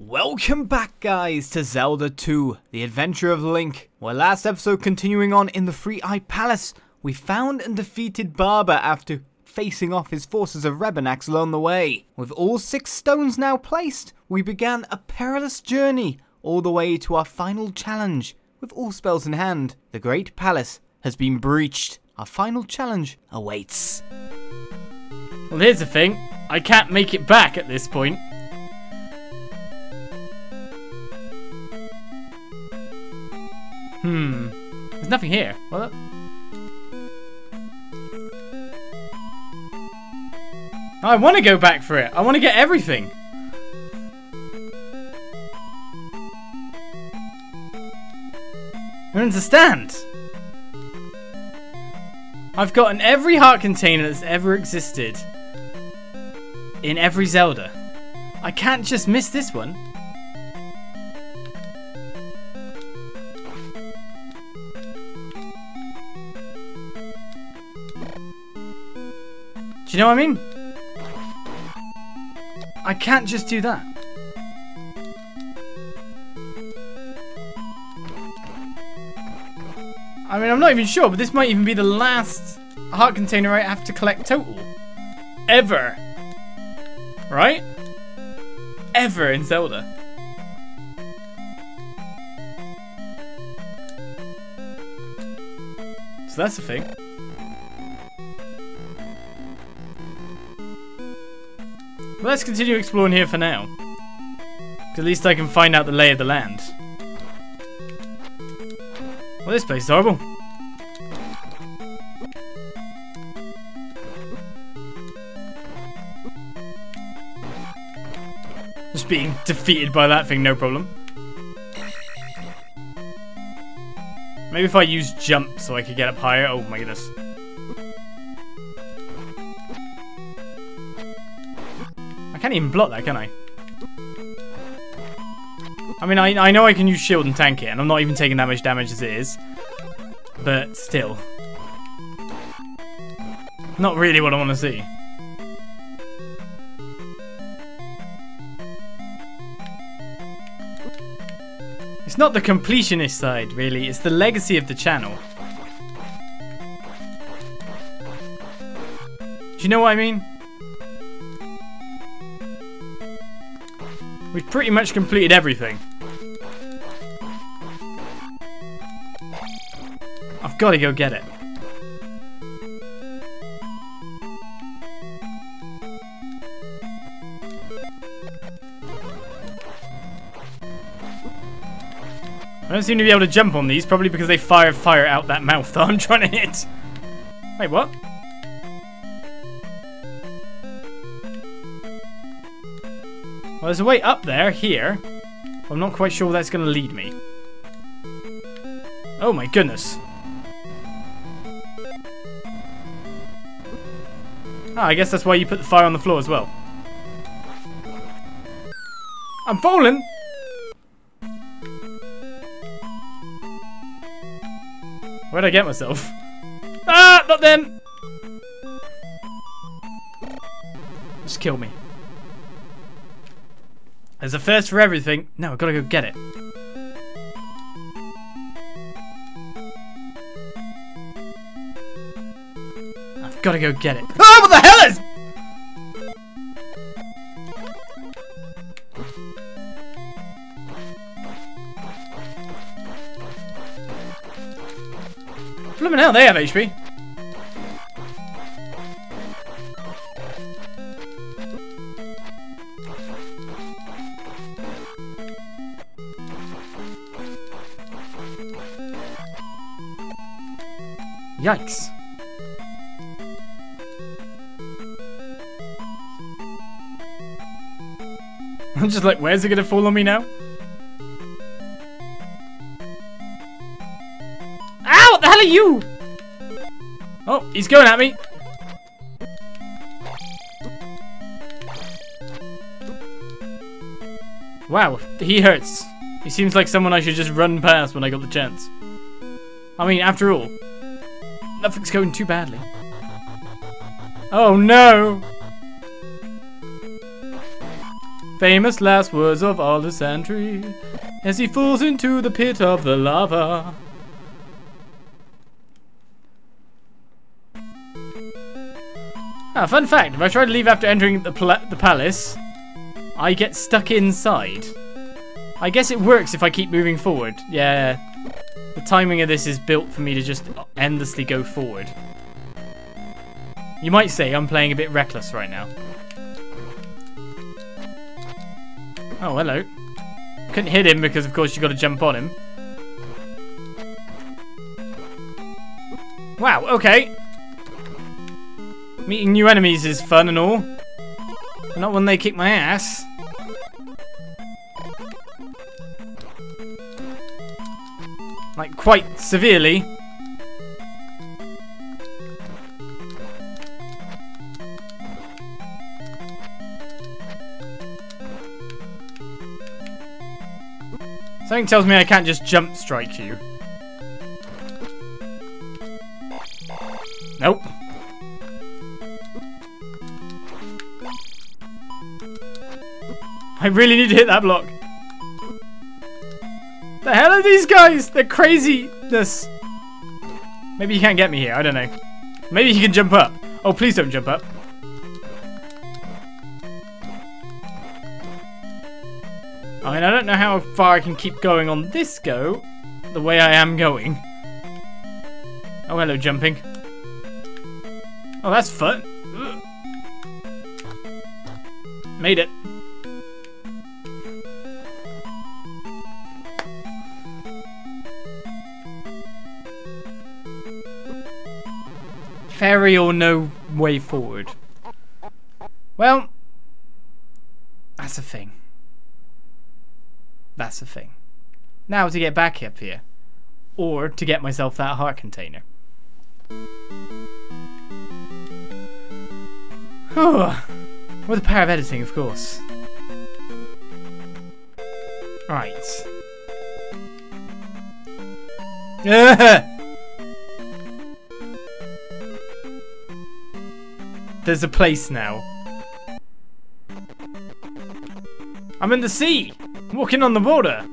Welcome back guys to Zelda 2: The Adventure of Link. Well, last episode, continuing on in the Three Eye Palace, we found and defeated Barber after facing off his forces of Revenant along the way. With all 6 stones now placed, we began a perilous journey all the way to our final challenge. With all spells in hand, the Great Palace has been breached. Our final challenge awaits. Well, here's the thing, I can't make it back at this point. There's nothing here. What? I want to go back for it. I want to get everything. I don't understand. I've gotten every heart container that's ever existed in every Zelda. I can't just miss this one. Do you know what I mean? I can't just do that. I mean, I'm not even sure, but this might even be the last heart container I have to collect total. Ever. Right? Ever in Zelda. So that's the thing. Well, let's continue exploring here for now. At least I can find out the lay of the land. Well, this place is horrible. Just being defeated by that thing, no problem. Maybe if I use jump so I could get up higher. Oh my goodness. I can't even block that, can I? I mean, I know I can use shield and tank it, and I'm not even taking that much damage as it is. But still. Not really what I want to see. It's not the completionist side, really. It's the legacy of the channel. Do you know what I mean? We've pretty much completed everything. I've got to go get it. I don't seem to be able to jump on these, probably because they fire out that mouth that I'm trying to hit. Wait, what? Well, there's a way up there, here. I'm not quite sure where that's going to lead me. Oh my goodness. Ah, I guess that's why you put the fire on the floor as well. I'm falling! Where'd I get myself? Ah, not them! Just kill me. There's a first for everything. No, I've got to go get it. I've got to go get it. Oh, what the hell is... Blimmin' hell, they have HP. Yikes. I'm just like, where's it gonna fall on me now? Ow! What the hell are you? Oh, he's going at me. Wow, he hurts. He seems like someone I should just run past when I got the chance. I mean, after all, nothing's going too badly. Oh no! Famous last words of Alessandri as he falls into the pit of the lava. Ah, fun fact, if I try to leave after entering the palace, I get stuck inside. I guess it works if I keep moving forward. Yeah, the timing of this is built for me to just endlessly go forward. You might say I'm playing a bit reckless right now. Oh, hello. Couldn't hit him because, of course, you got to jump on him. Wow, okay. Meeting new enemies is fun and all. But not when they kick my ass. Like, quite severely. Something tells me I can't just jump strike you. Nope. I really need to hit that block. The hell are these guys? They're craziness. Maybe you can't get me here. I don't know. Maybe you can jump up. Oh, please don't jump up. I mean, I don't know how far I can keep going on this go, the way I am going. Oh, hello, jumping. Oh, that's fun. Ugh. Made it. Ferry or no way forward. Well, that's a thing. That's the thing. Now to get back up here. Or to get myself that heart container. With the power of editing, of course. Right. There's a place now. I'm in the sea! Walking on the water.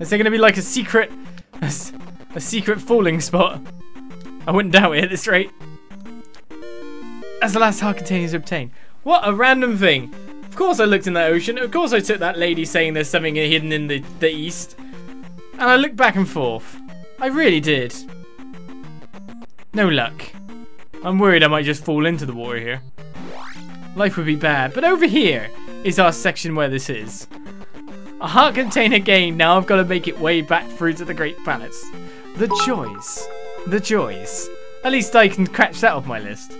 Is there going to be like a secret falling spot? I wouldn't doubt it at this rate. As the last heart container is obtained. What a random thing. Of course I looked in that ocean. Of course I took that lady saying there's something hidden in the east. And I looked back and forth. I really did. No luck. I'm worried I might just fall into the water here. Life would be bad. But over here is our section where this is. A heart container gained, now I've got to make it way back through to the Great Palace. The joys. The joys. At least I can scratch that off my list.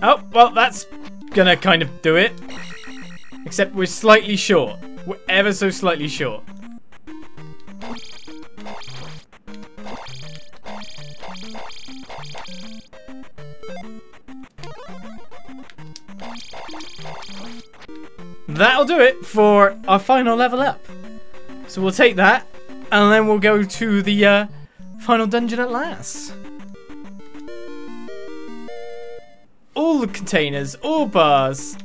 Oh, well, that's gonna kind of do it. Except we're slightly short. We're ever so slightly short. That'll do it for our final level up. So we'll take that, and then we'll go to the final dungeon at last. All the containers, all bars,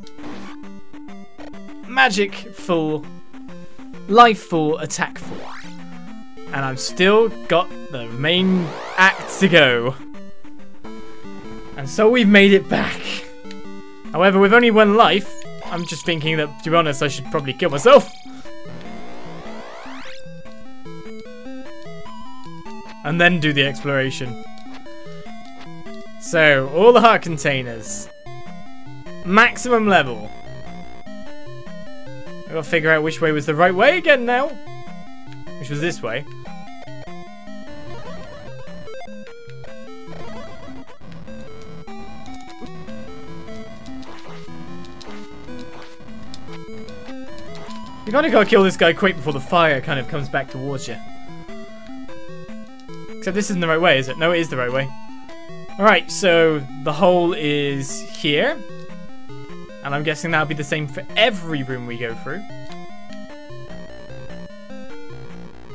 magic full, life full, attack full. And I've still got the main act to go. And so we've made it back. However, with only one life, I'm just thinking that, to be honest, I should probably kill myself. And then do the exploration. So, all the heart containers. Maximum level. I've got to figure out which way was the right way again now. Which was this way. You kind of gotta kill this guy quick before the fire kind of comes back towards you. Except this isn't the right way, is it? No, it is the right way. Alright, so the hole is here. And I'm guessing that'll be the same for every room we go through.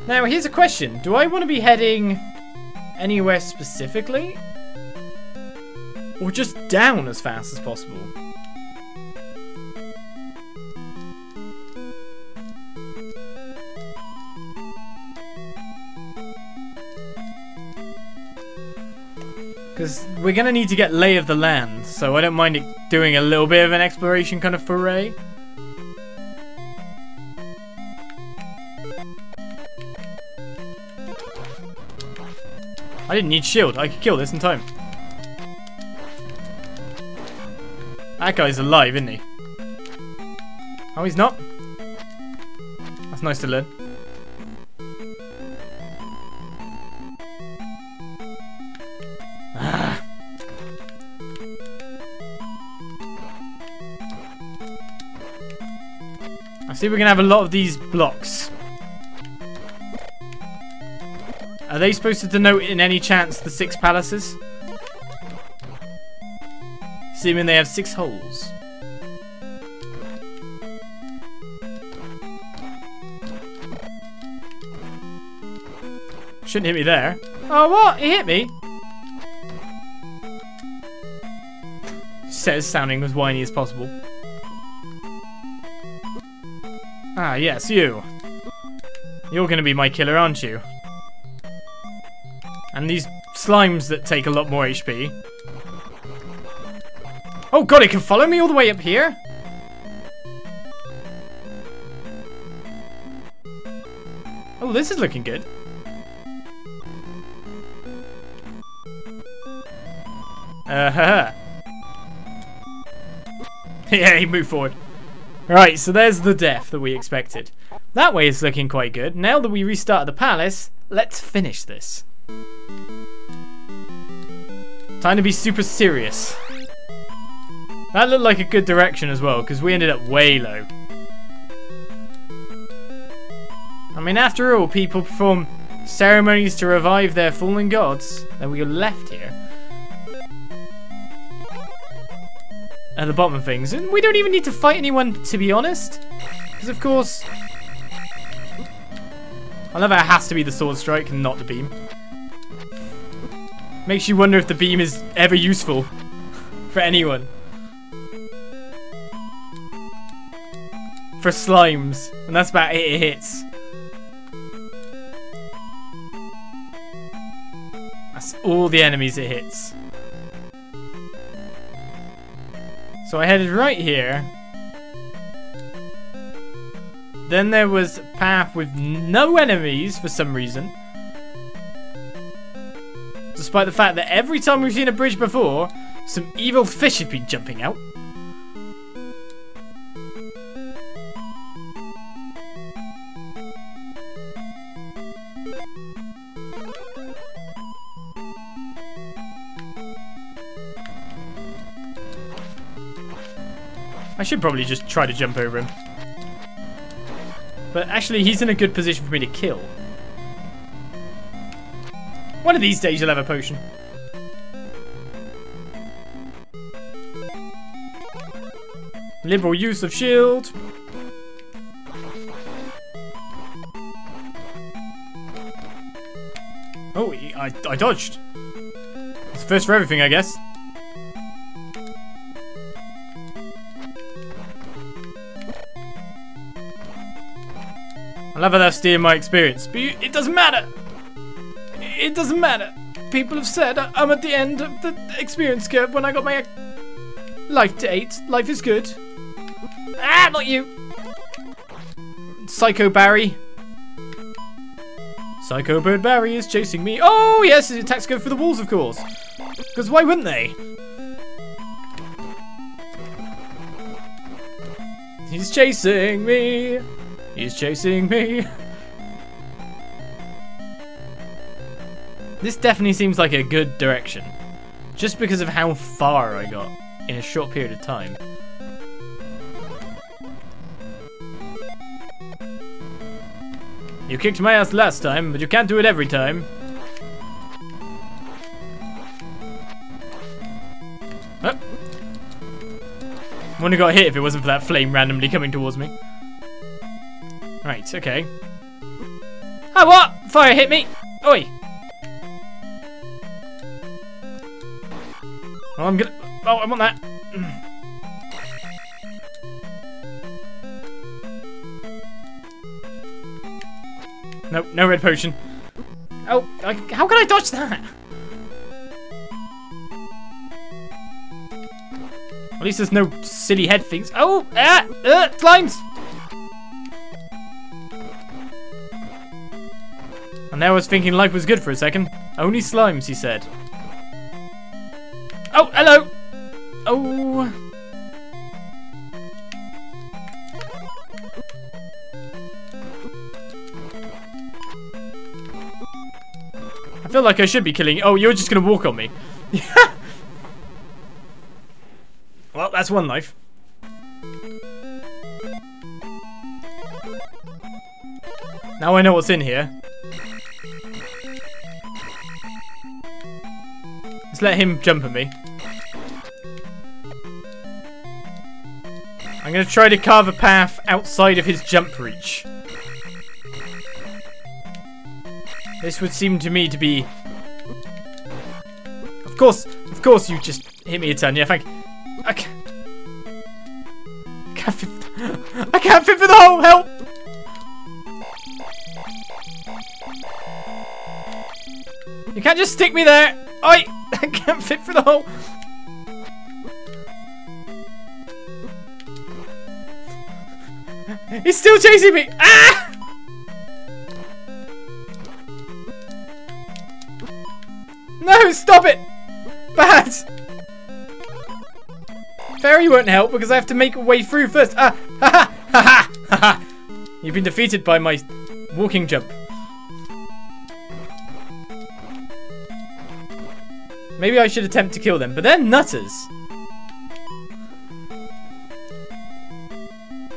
Now, here's a question. Do I want to be heading anywhere specifically? Or just down as fast as possible? Because we're going to need to get lay of the land, so I don't mind it doing a little bit of an exploration kind of foray. I didn't need shield. I could kill this in time. That guy's alive, isn't he? Oh, he's not? That's nice to learn. Ah. I see we're going to have a lot of these blocks. Are they supposed to denote in any chance the 6 palaces? Assuming they have 6 holes. Shouldn't hit me there. Oh, what? It hit me? Says sounding as whiny as possible. Ah, yes, you. You're going to be my killer, aren't you? And these slimes that take a lot more HP. Oh god, it can follow me all the way up here? Oh, this is looking good. Yeah, he moved forward. Right, so there's the death that we expected. That way is looking quite good. Now that we restart the palace, let's finish this. Time to be super serious. That looked like a good direction as well, because we ended up way low. I mean, after all, people perform ceremonies to revive their fallen gods, and we are left here. At the bottom of things, and we don't even need to fight anyone, to be honest. Because, of course... I love how it has to be the sword strike and not the beam. Makes you wonder if the beam is ever useful for anyone. For slimes. And that's about it, it hits. That's all the enemies it hits. So I headed right here. Then there was a path with no enemies for some reason. Despite the fact that every time we've seen a bridge before, some evil fish have been jumping out. I should probably just try to jump over him. But actually, he's in a good position for me to kill. One of these days you'll have a potion. Liberal use of shield. Oh, I dodged. It's first for everything, I guess. I love how that's stealing my experience, but it doesn't matter. It doesn't matter. People have said I'm at the end of the experience curve when I got my life to 8. Life is good. Ah, not you. Psycho Barry. Psycho Bird Barry is chasing me. Oh, yes, his attacks go for the walls, of course. Because why wouldn't they? He's chasing me. He's chasing me. This definitely seems like a good direction, just because of how far I got in a short period of time. You kicked my ass last time, but you can't do it every time. Oh. I wouldn't have got hit if it wasn't for that flame randomly coming towards me. Right, okay. Oh, what? Fire hit me! Oi! Oh, I'm gonna... Oh, I want that. Nope, no red potion. Oh, how can I dodge that? At least there's no silly head things. Oh! Ah! Slimes! And now I was thinking life was good for a second. Only slimes, he said. Oh, hello! Oh! I feel like I should be killing you. Oh, you're just gonna walk on me. Well, that's one life. Now I know what's in here. Let's let him jump at me. I'm gonna try to carve a path outside of his jump reach. This would seem to me to be... of course you just hit me a ton. Yeah, thank you. I can't fit for the hole! Help! You can't just stick me there! I can't fit for the hole! He's still chasing me! Ah! No, stop it! Bad! Fairy won't help because I have to make a way through first. Ah! Ha ha! Ha ha! Ha ha! You've been defeated by my walking jump. Maybe I should attempt to kill them, but they're nutters!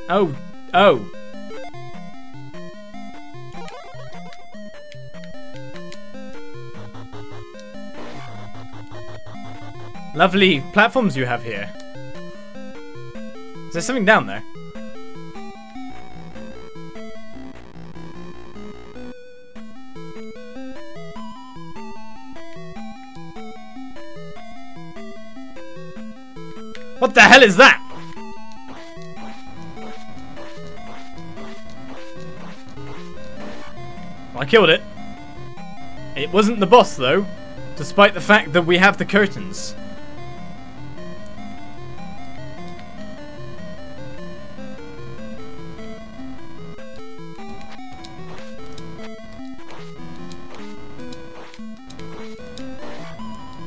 Oh. Oh. Lovely platforms you have here. Is there something down there? What the hell is that? Well, I killed it. It wasn't the boss though, despite the fact that we have the curtains.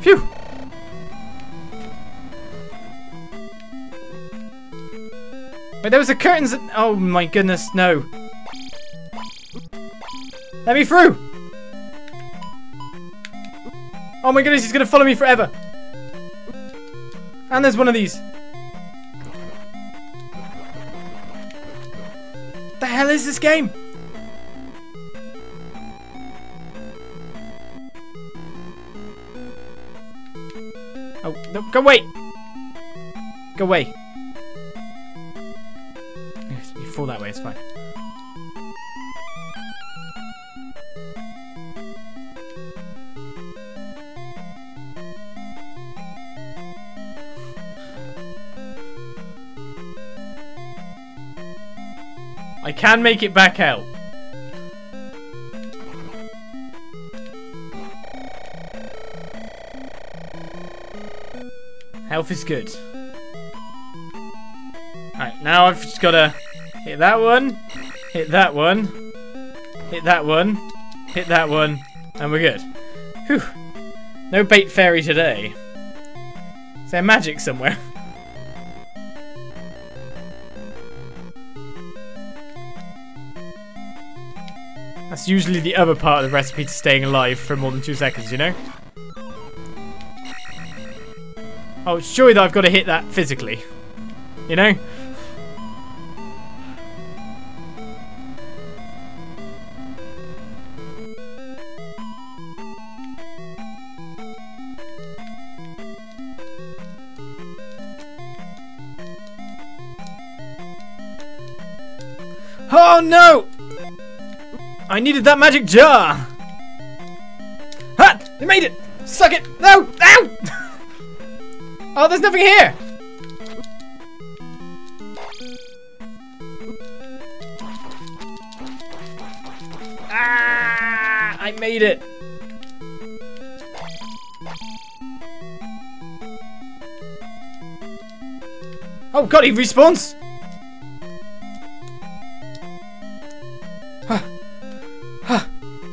Phew! Wait, there was a curtains that- oh my goodness, no. Let me through! Oh my goodness, he's gonna follow me forever! And there's one of these. What the hell is this game? Oh, no, go away! Go away. You fall that way, it's fine. I can make it back out. Health is good. Alright, now I've just gotta hit that one, hit that one, hit that one, hit that one, and we're good. Whew. No bait fairy today. Is there magic somewhere? That's usually the other part of the recipe to staying alive for more than 2 seconds, you know? Oh, surely that I've got to hit that physically, you know? Oh no! I needed that magic jar! Ha! I made it! Suck it! No! Ow! Oh, there's nothing here! Ah! I made it! Oh god, he respawns!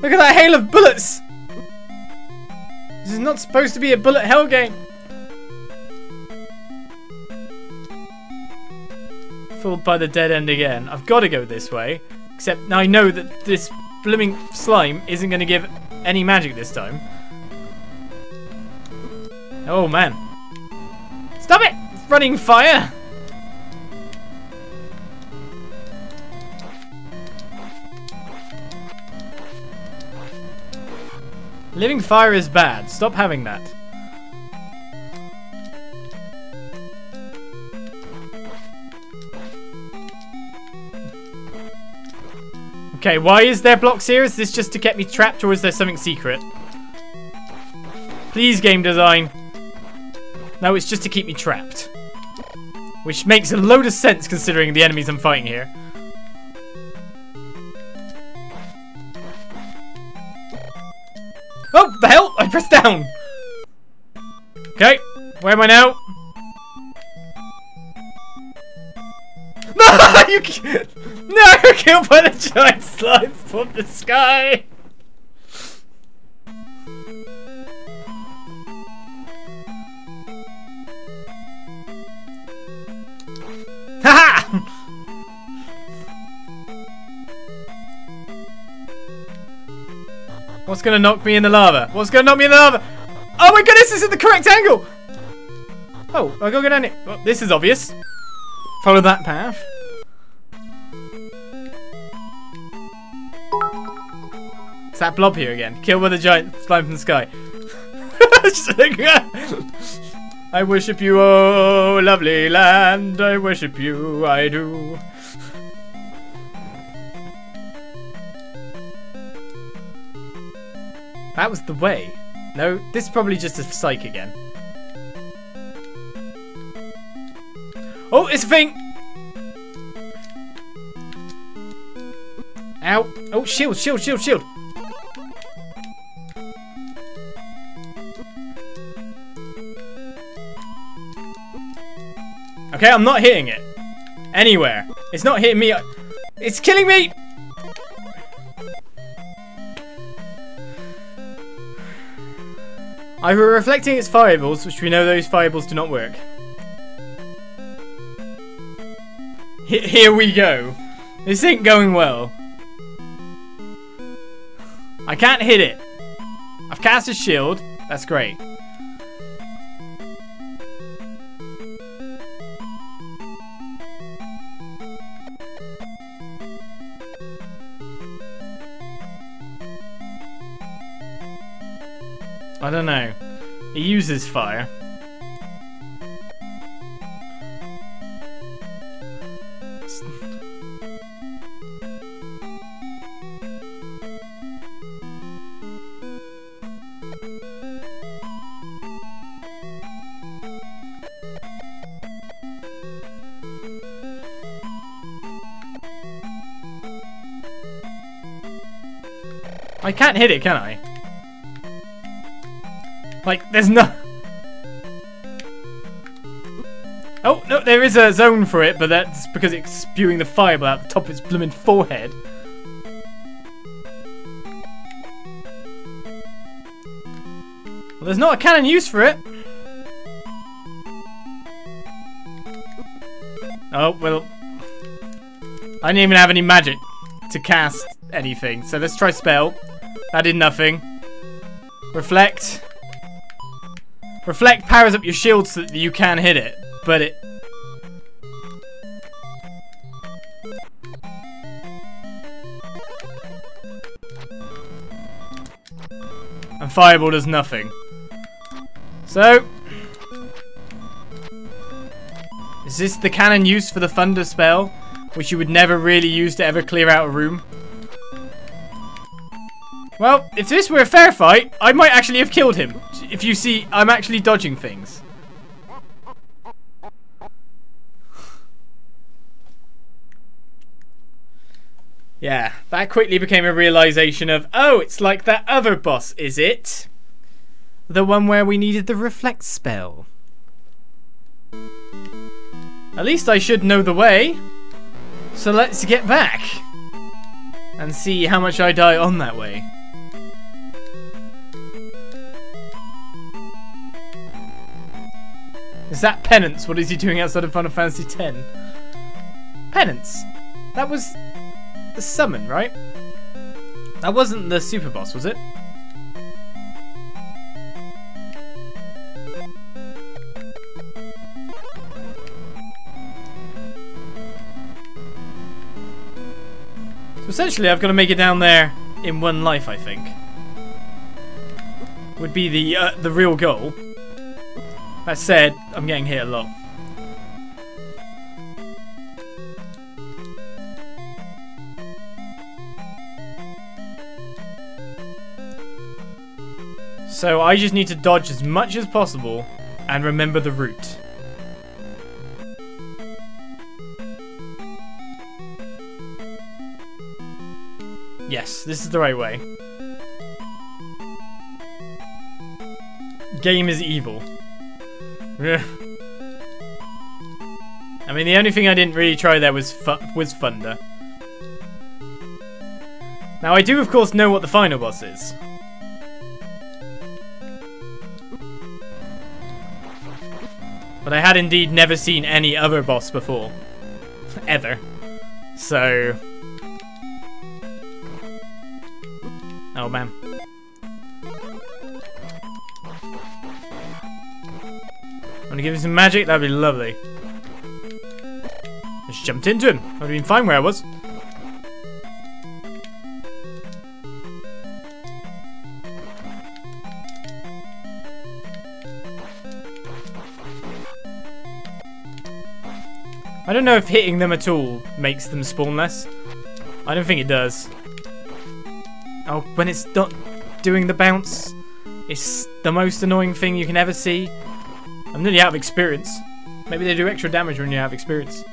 Look at that hail of bullets! This is not supposed to be a bullet hell game. Fooled by the dead end again. I've got to go this way. Except now I know that this blooming slime isn't going to give any magic this time. Oh man. Stop it! It's running fire! Living fire is bad. Stop having that. Okay, why is there blocks here? Is this just to get me trapped or is there something secret? Please, game design. No, it's just to keep me trapped. Which makes a load of sense considering the enemies I'm fighting here. Oh, the hell? I pressed down! Okay, where am I now? No! You can't! No! Killed by the giant slime from the sky! Haha! What's gonna knock me in the lava? What's gonna knock me in the lava? Oh my goodness, this is the correct angle! Oh, I gotta go down here. Well, this is obvious. Follow that path. It's that blob here again. Killed by the giant slime from the sky. I worship you, oh lovely land. I worship you, I do. That was the way. No, this is probably just a psych again. Oh, it's a thing! Ow. Oh, shield, shield, shield, shield. Okay, I'm not hitting it. Anywhere. It's not hitting me. It's killing me! I were reflecting its fireballs, which we know those fireballs do not work. Here we go. This ain't going well. I can't hit it. I've cast a shield. That's great. I don't know. It uses fire. I can't hit it, can I? Like, there's no... Oh, no, there is a zone for it, but that's because it's spewing the fireball out the top of its blooming forehead. Well, there's not a cannon use for it. Oh, well... I didn't even have any magic to cast anything, so let's try spell. That did nothing. Reflect. Reflect powers up your shield so that you can hit it, but it... And fireball does nothing. So... Is this the cannon used for the thunder spell, which you would never really use to ever clear out a room? Well, if this were a fair fight, I might actually have killed him. If you see, I'm actually dodging things. Yeah, that quickly became a realization of, oh, it's like that other boss, is it? The one where we needed the reflect spell. At least I should know the way. So let's get back and see how much I die on that way. Is that Penance? What is he doing outside of Final Fantasy X? Penance? That was the summon, right? That wasn't the super boss, was it? So essentially I've got to make it down there in one life, I think. Would be the real goal. That said, I'm getting hit a lot. So I just need to dodge as much as possible and remember the route. Yes, this is the right way. Game is evil. I mean, the only thing I didn't really try there was Thunder. Now I do of course know what the final boss is. But I had indeed never seen any other boss before. Ever. So... oh man. I'm gonna give him some magic, that'd be lovely. I just jumped into him. I'd have been fine where I was. I don't know if hitting them at all makes them spawn less. I don't think it does. Oh, when it's not doing the bounce, it's the most annoying thing you can ever see. I'm nearly out of experience. Maybe they do extra damage when you're out of experience.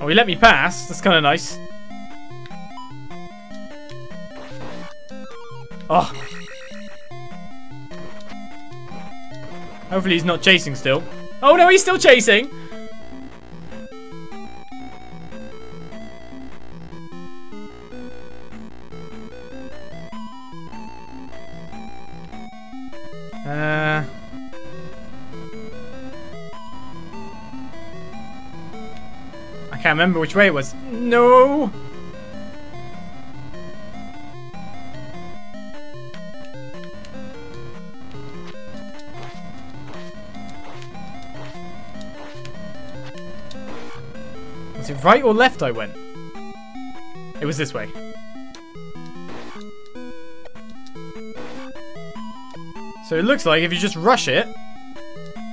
Oh, he let me pass. That's kind of nice. Oh. Hopefully he's not chasing still. Oh no, he's still chasing! I can't remember which way it was. No! Was it right or left I went? It was this way. So it looks like if you just rush it,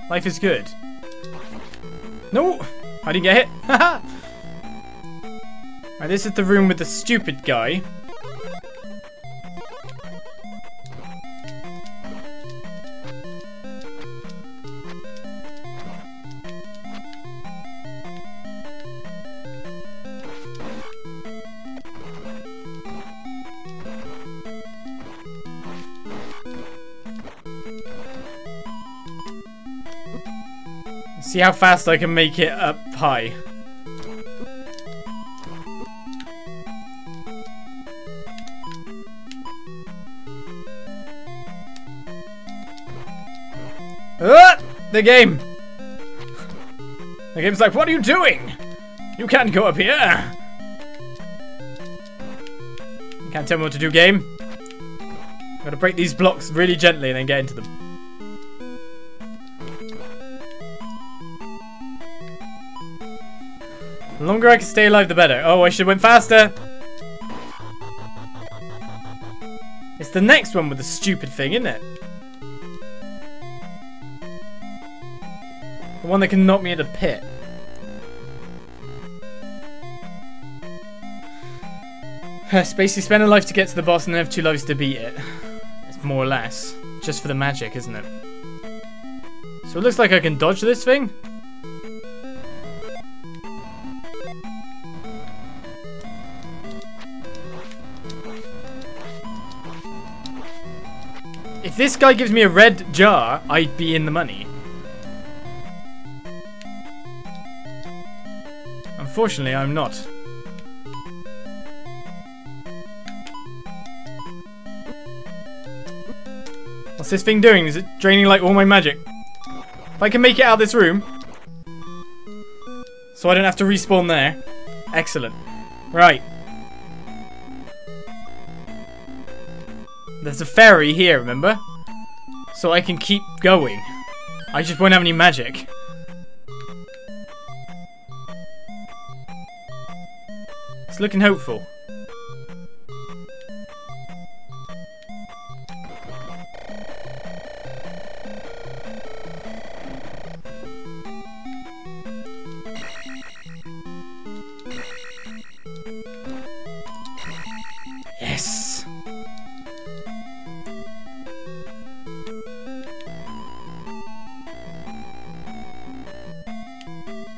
life is good. No! I didn't get hit. Haha! Right, this is the room with the stupid guy. See how fast I can make it up high. Ah, the game! The game's like, what are you doing? You can't go up here! You can't tell me what to do, game. I'm gonna break these blocks really gently and then get into them. The longer I can stay alive, the better. Oh, I should have went faster. It's the next one with the stupid thing, isn't it? The one that can knock me in the pit. It's basically spend a life to get to the boss and then have 2 lives to beat it. It's more or less. Just for the magic, isn't it? So it looks like I can dodge this thing. this guy gives me a red jar, I'd be in the money. Unfortunately, I'm not. What's this thing doing? Is it draining like all my magic? If I can make it out of this room, so I don't have to respawn there. Excellent. Right. There's a fairy here, remember? So I can keep going. I just won't have any magic. It's looking hopeful. Yes!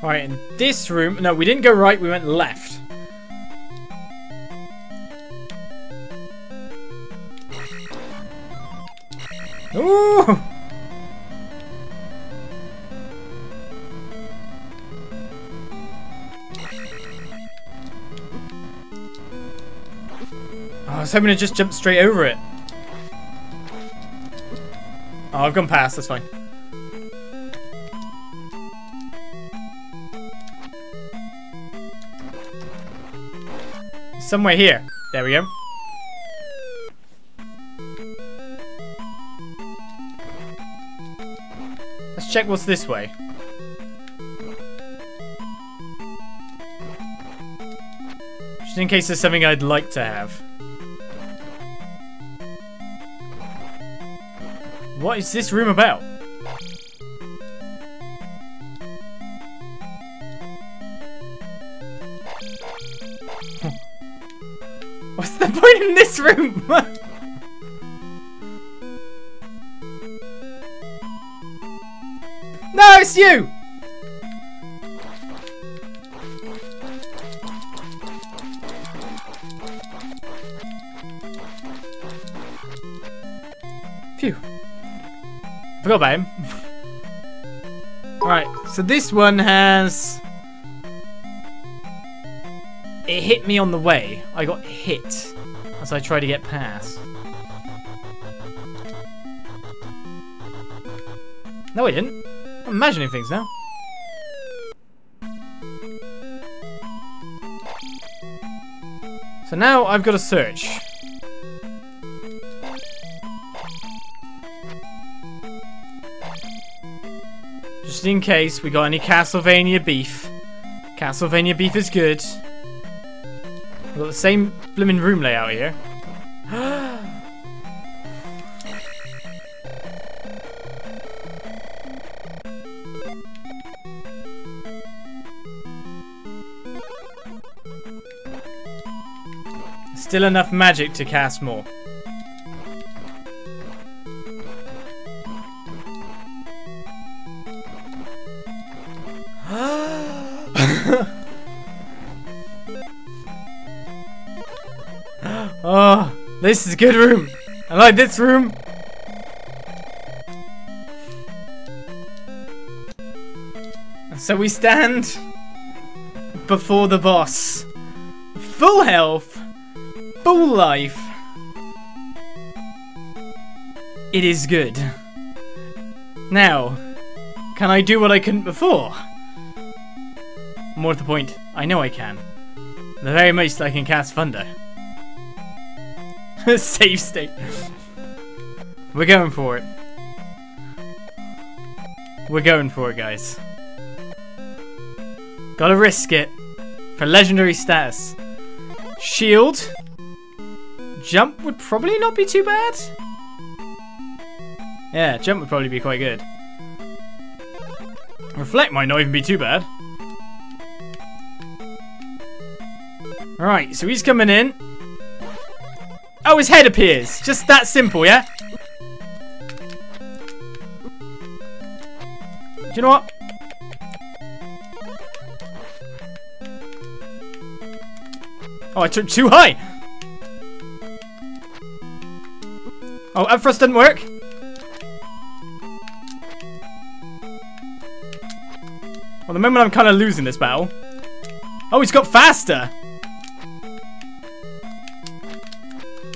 Alright, in this room... No, we didn't go right, we went left. Ooh! I was hoping to just jump straight over it. Oh, I've gone past, that's fine. Somewhere here. There we go. Let's check what's this way. Just in case there's something I'd like to have. What is this room about? What's the point in this room? No, it's you! Phew. Forgot about him. Alright, so this one has... It hit me on the way. I got hit as I tried to get past. No, I didn't. I'm imagining things now. So now I've got to search. Just in case we got any Castlevania beef. Castlevania beef is good. We've got the same blimmin' room layout here. Still enough magic to cast more. Oh, this is a good room. I like this room. And so we stand before the boss. Full health, full life. It is good. Now, can I do what I couldn't before? More to the point, I know I can. At the very most, I can cast thunder. Save state. We're going for it. We're going for it, guys. Gotta risk it. For legendary status. Shield. Jump would probably not be too bad. Yeah, jump would probably be quite good. Reflect might not even be too bad. Alright, so he's coming in. Oh, his head appears. Just that simple, yeah? Do you know what? Oh, I took too high! Oh, up thrust doesn't work. Well, at the moment I'm kind of losing this battle. Oh, he's got faster!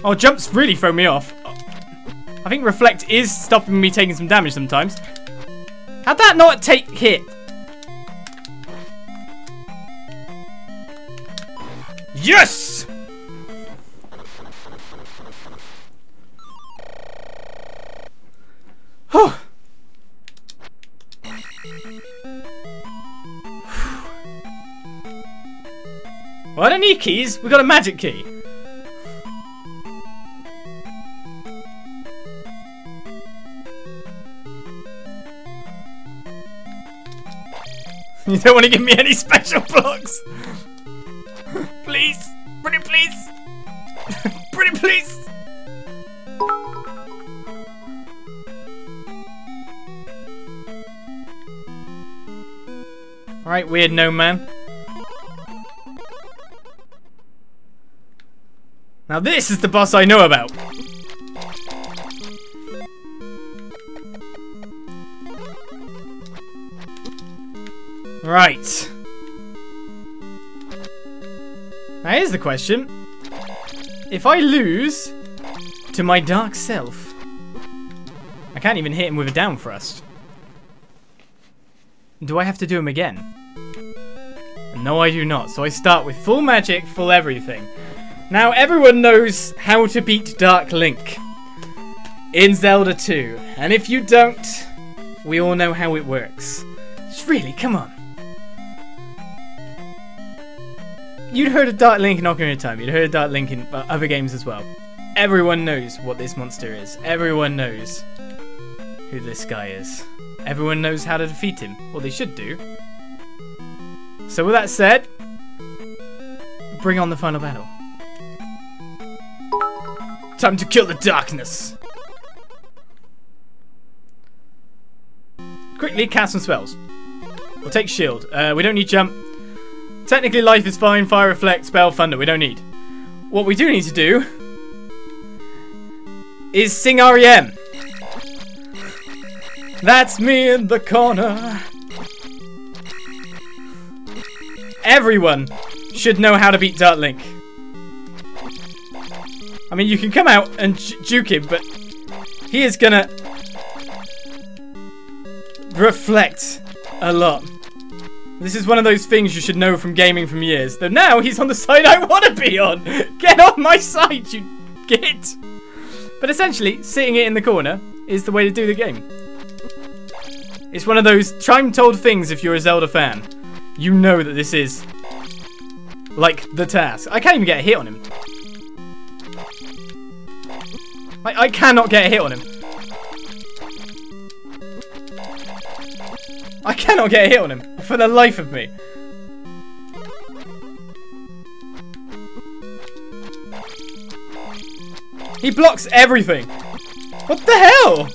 Oh, jumps really throw me off. I think Reflect is stopping me taking some damage sometimes. How'd that not take hit? Yes! Whew. Well, I don't need keys. We got a magic key. You don't want to give me any special blocks. Please. Pretty please. Pretty please. All right, weird gnome man. Now this is the boss I know about. Right. Now here's the question. If I lose to my dark self, I can't even hit him with a down thrust. Do I have to do him again? No, I do not. So I start with full magic, full everything. Now, everyone knows how to beat Dark Link in Zelda 2. And if you don't, we all know how it works. Just really, come on. You'd heard of Dark Link in Ocarina of Time. You'd heard of Dark Link in other games as well. Everyone knows what this monster is. Everyone knows who this guy is. Everyone knows how to defeat him. Or they should do. So with that said, bring on the final battle. Time to kill the darkness! Quickly cast some spells. We'll take shield. We don't need jump. Technically life is fine, fire reflect, spell, thunder, we don't need. What we do need to do is sing REM. That's me in the corner. Everyone should know how to beat Dark Link. I mean, you can come out and juke him, but he is gonna reflect a lot. This is one of those things you should know from gaming from years. Though now he's on the side I want to be on. Get off my side, you git. But essentially, sitting it in the corner is the way to do the game. It's one of those time-told things if you're a Zelda fan. You know that this is like the task. I can't even get a hit on him. I cannot get a hit on him. I cannot get a hit on him for the life of me. He blocks everything. What the hell?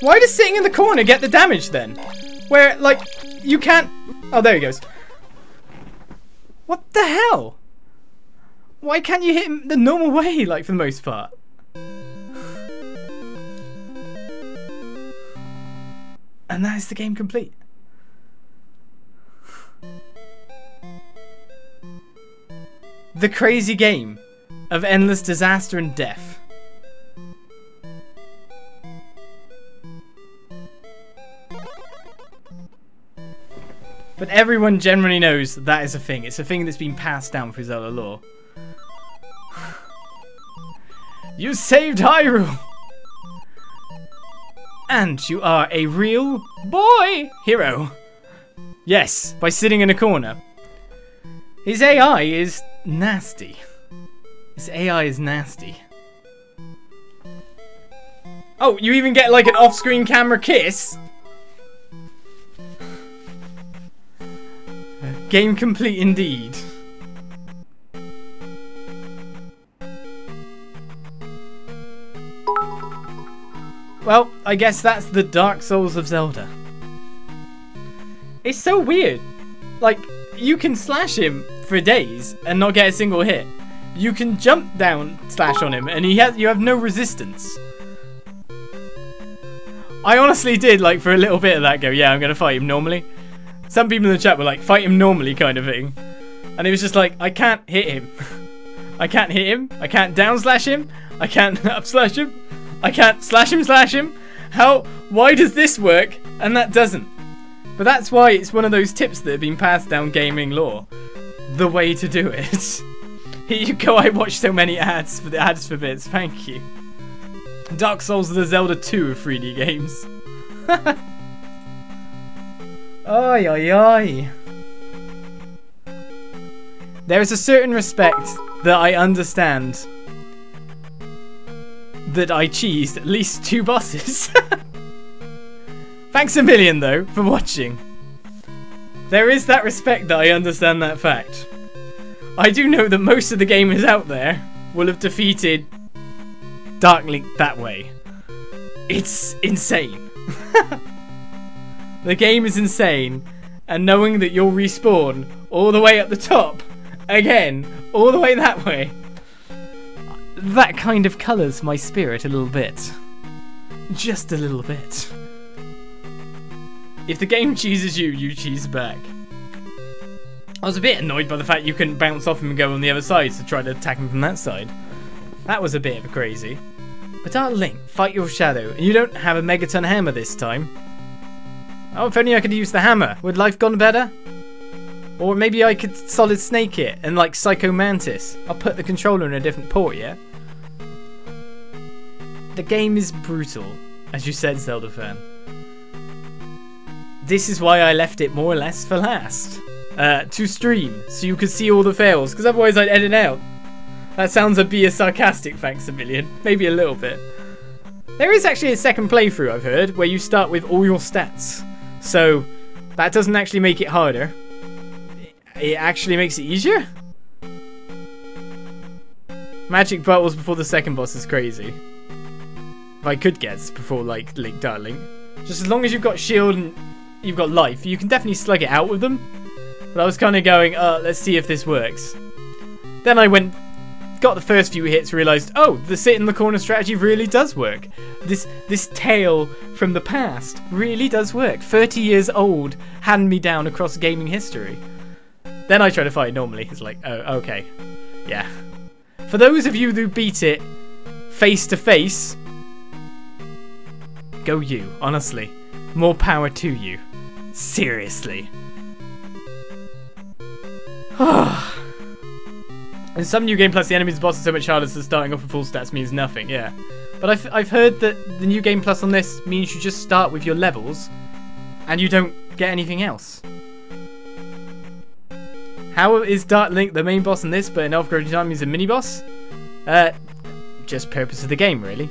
Why does sitting in the corner get the damage then? Where, like, you can't... Oh, there he goes. What the hell? Why can't you hit him the normal way, like, for the most part? And that is the game complete. The crazy game of endless disaster and death. But everyone generally knows that is a thing. It's a thing that's been passed down through Zelda lore. You saved Hyrule! And you are a real boy hero. Yes, by sitting in a corner. His AI is nasty. His AI is nasty. Oh, you even get like an off-screen camera kiss? Game complete indeed. Well, I guess that's the Dark Souls of Zelda. It's so weird. Like, you can slash him for days and not get a single hit. You can jump down, slash on him, and you have no resistance. I honestly did, like, for a little bit of that go, yeah, I'm going to fight him normally. Some people in the chat were like, fight him normally kind of thing. And it was just like, I can't hit him. I can't hit him. I can't down slash him. I can't up slash him. I can't slash him slash him. How? Why does this work and that doesn't? But that's why it's one of those tips that have been passed down gaming lore. The way to do it. Here you go, I watched so many ads for the ads for bits, thank you. Dark Souls are the Zelda 2 of 3D games. Oi, oi, oi. There is a certain respect that I understand that I cheesed at least 2 bosses. Thanks a million though for watching. There is that respect that I understand that fact. I do know that most of the gamers out there will have defeated Dark Link that way. It's insane. The game is insane, and knowing that you'll respawn all the way up the top again, all the way that way, that kind of colours my spirit a little bit. Just a little bit. If the game cheeses you, you cheese back. I was a bit annoyed by the fact you couldn't bounce off him and go on the other side to try to attack him from that side. That was a bit of crazy. But Dark Link, fight your shadow, and you don't have a megaton hammer this time. Oh, if only I could use the hammer. Would life gone better? Or maybe I could solid snake it and like Psycho Mantis. I'll put the controller in a different port, yeah? The game is brutal, as you said, Zelda fan. This is why I left it more or less for last. To stream, so you could see all the fails, because otherwise I'd edit out. That sounds a bit sarcastic, thanks a million. Maybe a little bit. There is actually a second playthrough, I've heard, where you start with all your stats. So, that doesn't actually make it harder. It actually makes it easier? Magic bottles before the second boss is crazy. If I could guess before, like, Link Darling. Just as long as you've got shield and you've got life, you can definitely slug it out with them. But I was kind of going, let's see if this works. Then I went... got the first few hits, realised, oh, the sit in the corner strategy really does work. This tale from the past really does work. 30 years old, hand me down across gaming history. Then I try to fight normally. It's like, oh, okay. Yeah. For those of you who beat it face to face, go you, honestly. More power to you. Seriously. In some new game plus, the enemies and boss are so much harder, so starting off with full stats means nothing, yeah. But I've heard that the new game plus on this means you just start with your levels, and you don't get anything else. How is Dark Link the main boss in this, but in Ocarina of Time he's a mini-boss? Just purpose of the game, really.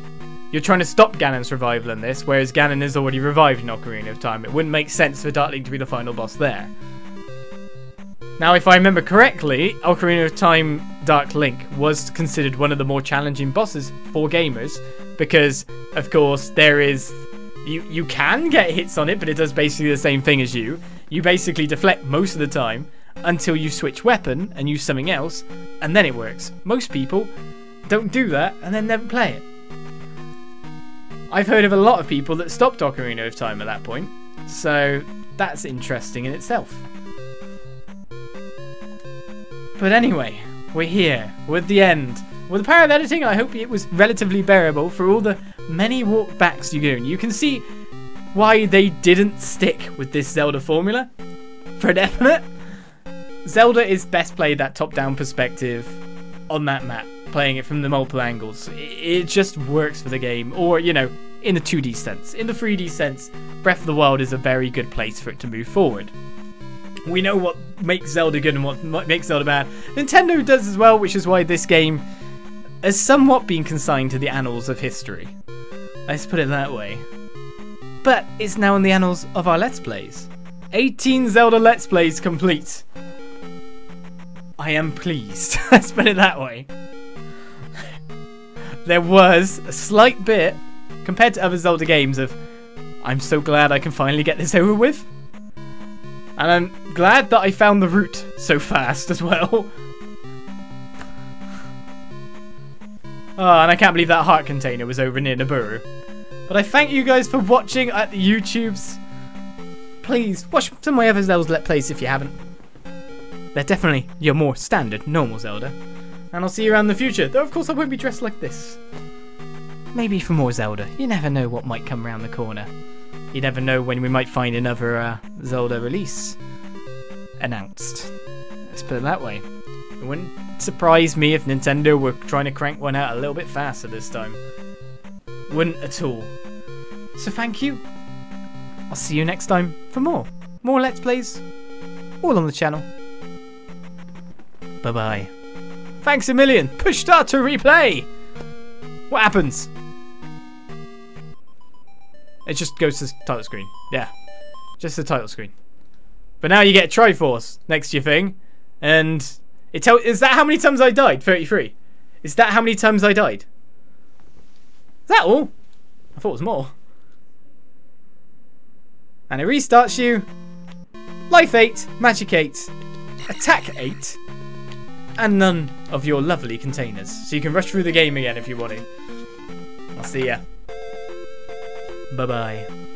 You're trying to stop Ganon's revival in this, whereas Ganon is already revived in Ocarina of Time. It wouldn't make sense for Dark Link to be the final boss there. Now, if I remember correctly, Ocarina of Time Dark Link was considered one of the more challenging bosses for gamers because, of course, there is... You can get hits on it, but it does basically the same thing as you. You basically deflect most of the time until you switch weapon and use something else, and then it works. Most people don't do that and then never play it. I've heard of a lot of people that stopped Ocarina of Time at that point, so that's interesting in itself. But anyway, we're here, we're at the end. With the power of editing, I hope it was relatively bearable for all the many walkbacks you do. You can see why they didn't stick with this Zelda formula, for definite. Zelda is best played that top-down perspective on that map, playing it from the multiple angles. It just works for the game, or, you know, in the 2D sense. In the 3D sense, Breath of the Wild is a very good place for it to move forward. We know what makes Zelda good and what makes Zelda bad. Nintendo does as well, which is why this game has somewhat been consigned to the annals of history. Let's put it that way. But it's now in the annals of our Let's Plays. 18 Zelda Let's Plays complete. I am pleased. Let's put it that way. There was a slight bit, compared to other Zelda games, of I'm so glad I can finally get this over with. And I'm glad that I found the route so fast as well. Oh, and I can't believe that heart container was over near Nabooru. But I thank you guys for watching at the YouTubes. Please watch some of my other Zelda's Let's Plays if you haven't. They're definitely your more standard, normal Zelda. And I'll see you around in the future, though of course I won't be dressed like this. Maybe for more Zelda. You never know what might come around the corner. You never know when we might find another Zelda release announced. Let's put it that way. It wouldn't surprise me if Nintendo were trying to crank one out a little bit faster this time. Wouldn't at all. So thank you. I'll see you next time for more Let's Plays, all on the channel. Bye bye. Thanks a million. Push start to replay. What happens? It just goes to the title screen. Yeah, just the title screen. But now you get Triforce next to your thing, and it tells. Is that how many times I died? 33. Is that how many times I died? Is that all? I thought it was more. And it restarts you. Life 8, Magic 8, Attack 8, and none of your lovely containers. So you can rush through the game again if you want to. I'll see ya. Bye bye.